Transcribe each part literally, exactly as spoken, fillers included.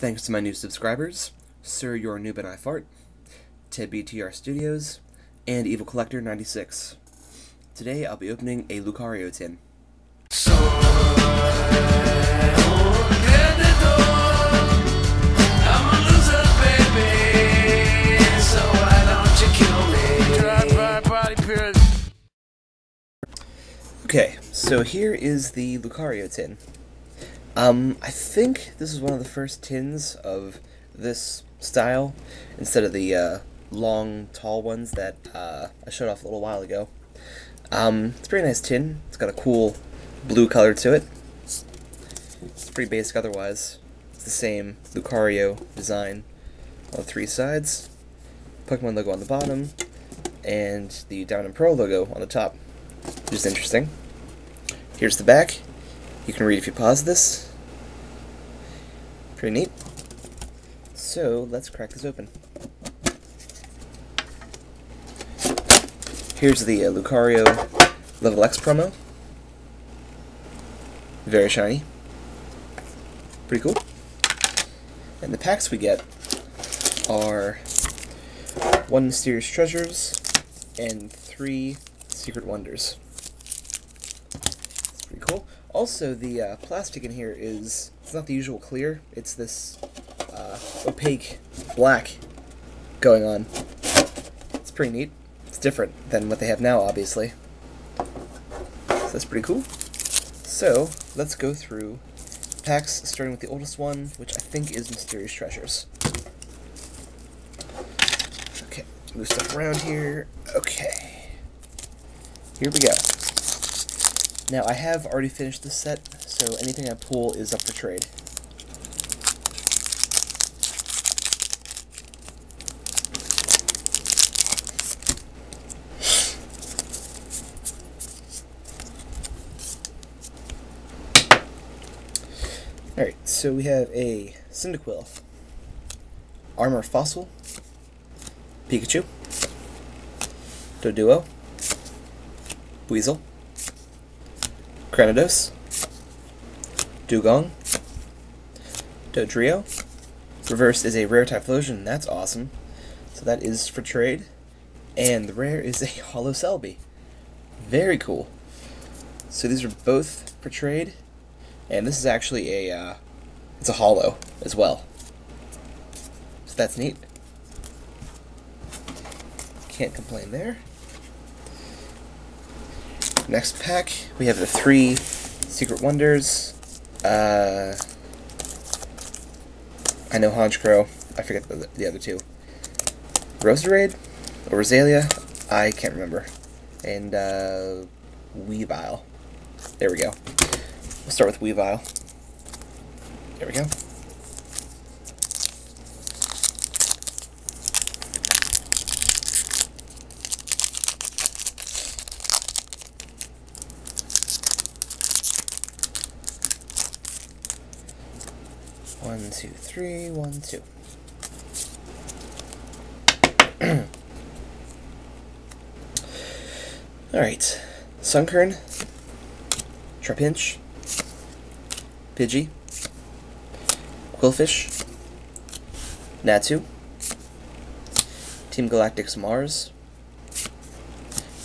Thanks to my new subscribers, Sir Your Nooband I Fart, Ted B T R Studios, and Evil Collector ninety-six. Today I'll be opening a Lucario tin. Okay, so here is the Lucario tin. Um, I think this is one of the first tins of this style, instead of the uh, long, tall ones that uh, I showed off a little while ago. Um, it's a pretty nice tin. It's got a cool blue color to it. It's pretty basic otherwise. It's the same Lucario design on three sides, Pokemon logo on the bottom, and the Diamond and Pearl logo on the top. Which is interesting. Here's the back. You can read if you pause this. Pretty neat. So let's crack this open. Here's the uh, Lucario Level X promo. Very shiny. Pretty cool. And the packs we get are one Mysterious Treasures and three Secret Wonders. It's pretty cool. Also, the uh, plastic in here is, it's not the usual clear, it's this uh, opaque black going on. It's pretty neat. It's different than what they have now, obviously. So that's pretty cool. So, let's go through packs, starting with the oldest one, which I think is Mysterious Treasures. Okay, move stuff around here. Okay. Here we go. Now, I have already finished this set, so anything I pull is up for trade. Alright, so we have a Cyndaquil, Armor Fossil, Pikachu, Doduo, Buizel, Grenados, Dugong, Dodrio. Reverse is a rare Typhlosion, that's awesome. So that is for trade. And the rare is a Holo Selby. Very cool. So these are both for trade. And this is actually a, uh, it's a Holo as well. So that's neat. Can't complain there. Next pack, we have the three Secret Wonders. Uh, I know Honchcrow. I forget the, the other two. Roserade or Rosalia, I can't remember. And uh, Weavile. There we go. We'll start with Weavile. There we go. One, two, three, one, two. Alright. Sunkern, Trapinch, Pidgey, Quillfish, Natu, Team Galactic's Mars,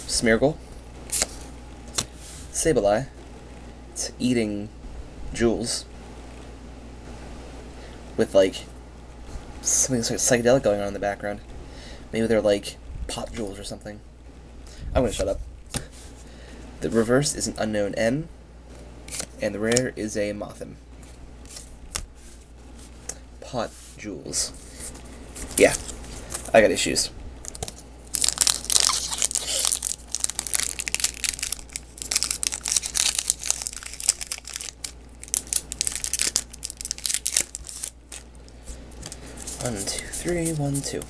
Smeargle, Sableye, it's eating jewels. With like something sort of psychedelic going on in the background. Maybe they're like pot jewels or something. I'm gonna shut up. The reverse is an unknown M, and the rare is a Mothim. Pot jewels. Yeah, I got issues. One, two, three, one, two.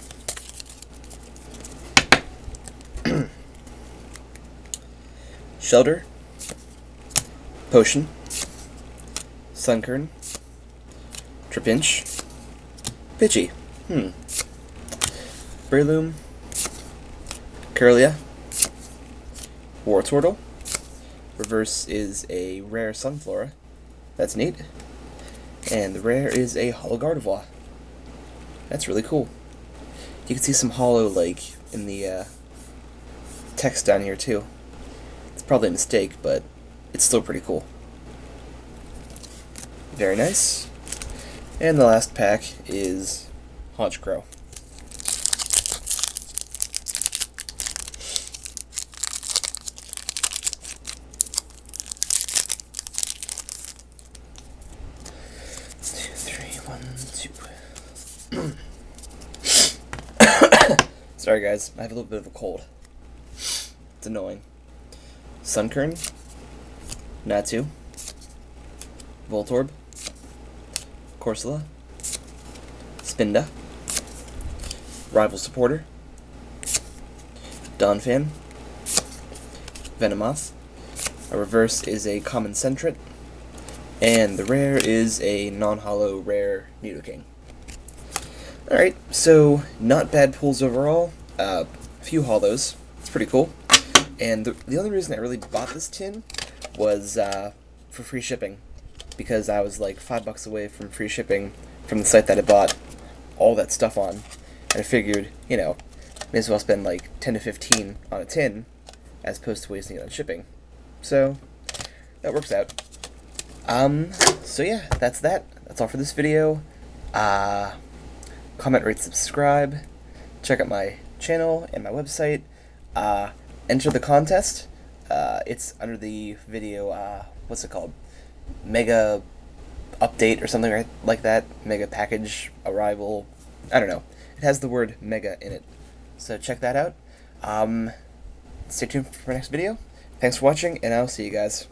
Shelter, Potion, Sunkern, Trapinch, Pidgey, hmm, Breloom, Curlia, War Tortle. Reverse is a rare Sunflora, that's neat. And the rare is a Holo Gardevoir. That's really cool. You can see some Holo, like, in the uh, text down here, too. It's probably a mistake, but it's still pretty cool. Very nice. And the last pack is Honchcrow. Sorry guys, I have a little bit of a cold. It's annoying. Sunkern, Natu, Voltorb, Corsola, Spinda, Rival Supporter, Donphan, Venomoth. A reverse is a common Sentret, and the rare is a non-holo rare Nidoking. Alright, so not bad pulls overall, a uh, few holos, it's pretty cool, and the, the only reason I really bought this tin was uh, for free shipping, because I was like five bucks away from free shipping from the site that I bought all that stuff on, and I figured, you know, may as well spend like ten to fifteen on a tin as opposed to wasting it on shipping, so that works out. Um, so yeah, that's that, that's all for this video. uh... Comment, rate, subscribe, check out my channel and my website, uh, enter the contest, uh, it's under the video, uh, what's it called, mega update or something like that, mega package, arrival, I don't know, it has the word mega in it, so check that out. Um, stay tuned for my next video, thanks for watching, and I'll see you guys.